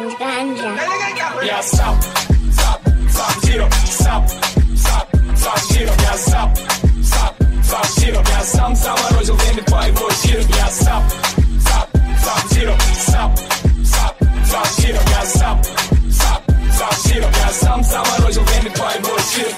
Ganja. Yeah, stop, stop, stop, zero. Stop, stop, stop, zero. Yeah, stop, stop, stop, zero. Я сам заморозил время твоего зира. Я stop, stop, stop, zero. Stop, stop, stop, zero. Я stop, stop, stop, zero. Я сам заморозил время твоего зира.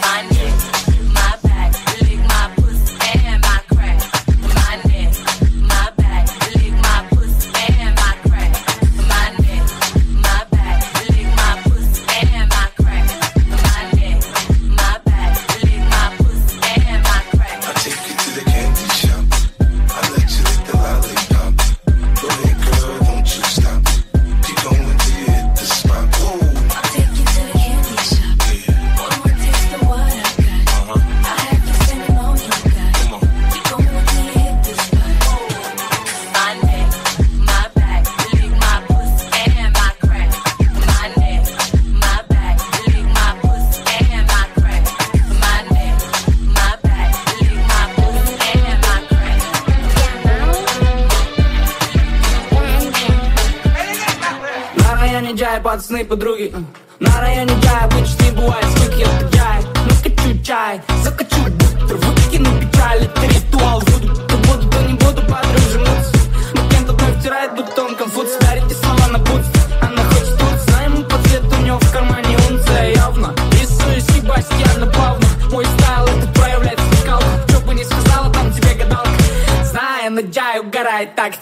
Пацаны, подруги, на районе чай, обычный бывает, сколько я таяю. Накачу чай, закачу бутер, выкину печаль, это ритуал. Буду, то не буду, подружим муц. Но кем-то мной втирает, будто он конфуз. Дарите слова на путь, она хочет тут. Знаем по цвету, у него в кармане унция явно. Рисую Себастьяна плавно, мой стайл этот проявляет смекалку. Чё бы не сказала, там тебе гадалка. Зная, на чай угорает так.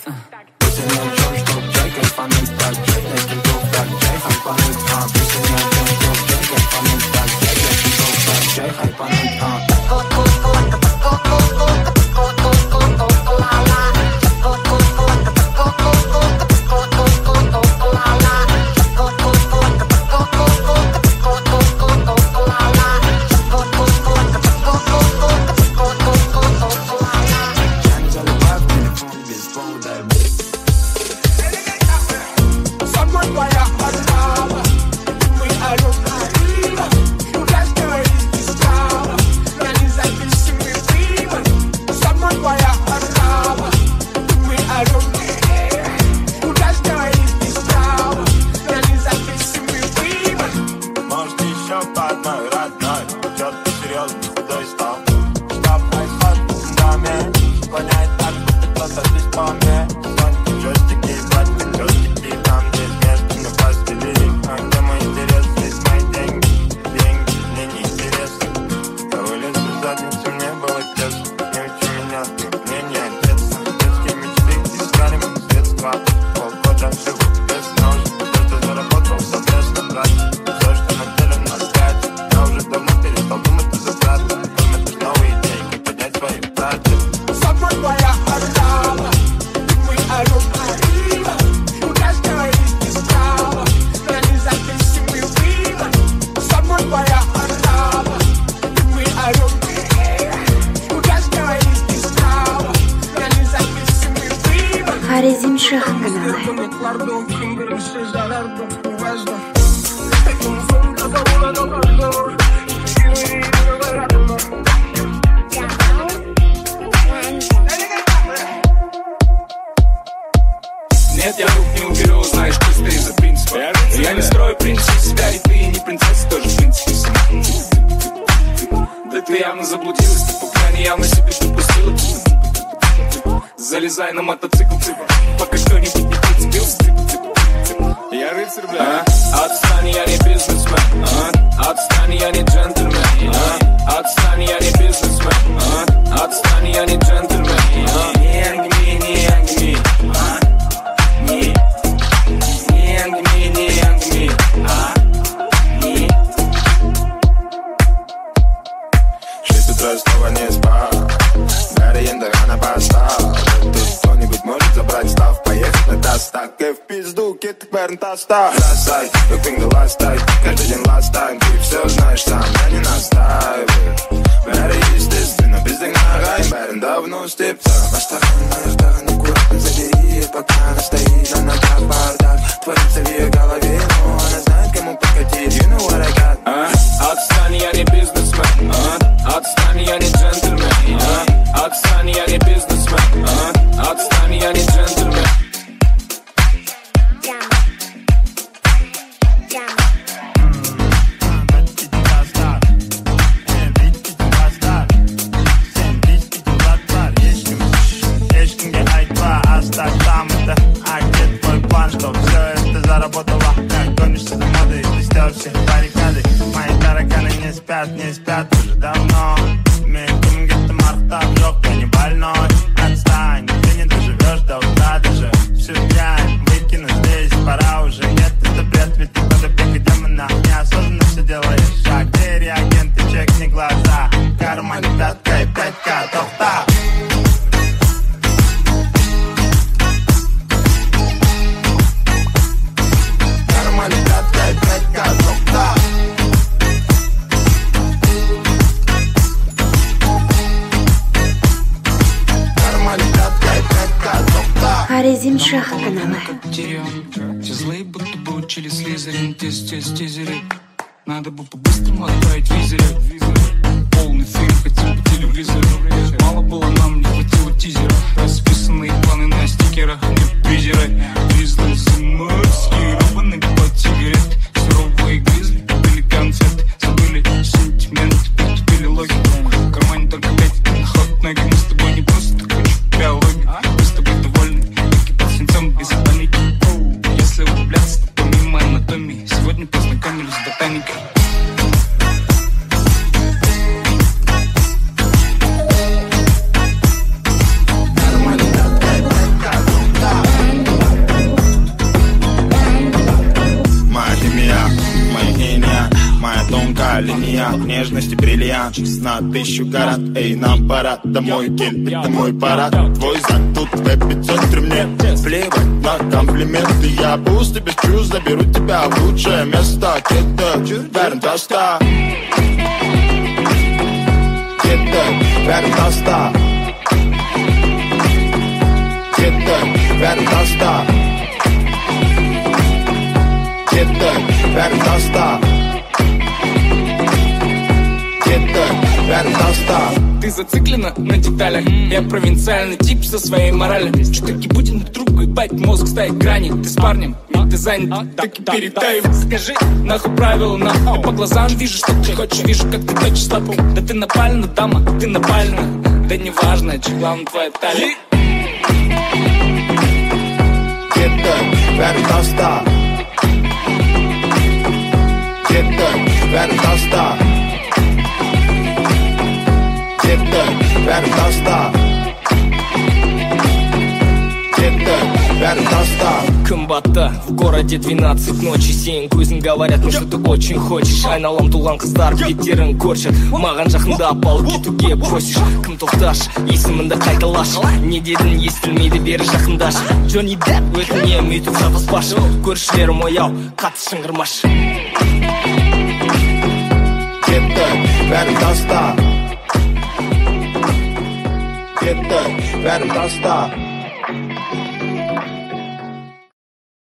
там-то, а где мой план, что все это заработала? Как гонишься за модой, ты стерла все баррикады. Мои тараканы не спят уже давно. Между мной где-то марта, вжег, я не больной. Отстань, ты не доживешь до утра даже. Всю дрянь выкину здесь, пора уже. Нет, это бред, ведь ты под опекой демона. Неосознанно все делаешь шаг. Где реагенты, чекни глаза. Карма не пятка и пятка, тофта. Резимшах канала. Все злые, будто бы учили слизерин, тизеры. Надо бы по-быстрому отправить визеры. Полный фильм, хотим по телевизору. Мало было нам, не хватило тизера. Расписанные планы на стикерах, не призеры. Гризлы зимовские, рваны под сигарет. Суровые гризли, были концерт. Забыли сентимент, поступили логику. В кармане только 5 ход ноги. Мы с тобой не просто куча биологии. Мы с тобой довольны. Из-за паники. Если углубляться, то помимо анатомии сегодня познакомились с ботаникой. Моя химия, моя гения, моя тонкая линия нежности бриллиант. На 1000 карат, эй, нам пора домой, кель, это мой парад. Твой зад тут, твой 500 мне плевать на комплименты. Я пусто без чувств, заберу тебя в лучшее место. Кета, верн тоста. Кета, верн тоста. Кета, верн тоста. Кета, верн тоста. Ты зациклена на деталях. Я провинциальный тип со своей моралью. Чутки будем друг ебать, мозг ставит грани. Ты с парнем, ты занят, так и передай. Скажи, нахуй правила, нахуй. Я по глазам вижу, что ты хочешь. Вижу, как ты точишь слабо. Да ты напальна, дама, ты напальна. Да не важно, че главное твоя талия. Get up, very fast. Get up, very fast. Комбата в городе 12 ночи. Сен көзін говорят, ну что ты очень хочешь. Айналам тулған қыздар беттерін көршет. Маған жақында апалы кетуге просишь. Кім тоқташ, есімінді қайталаш. Не дедің естілмейді бері жақындаш. Джонни Депп өтіне мейтіп жапаспаш. Көршілерім ояу, қатты шыңғырмаш. Кетті, бәрі таста. Get the better stop.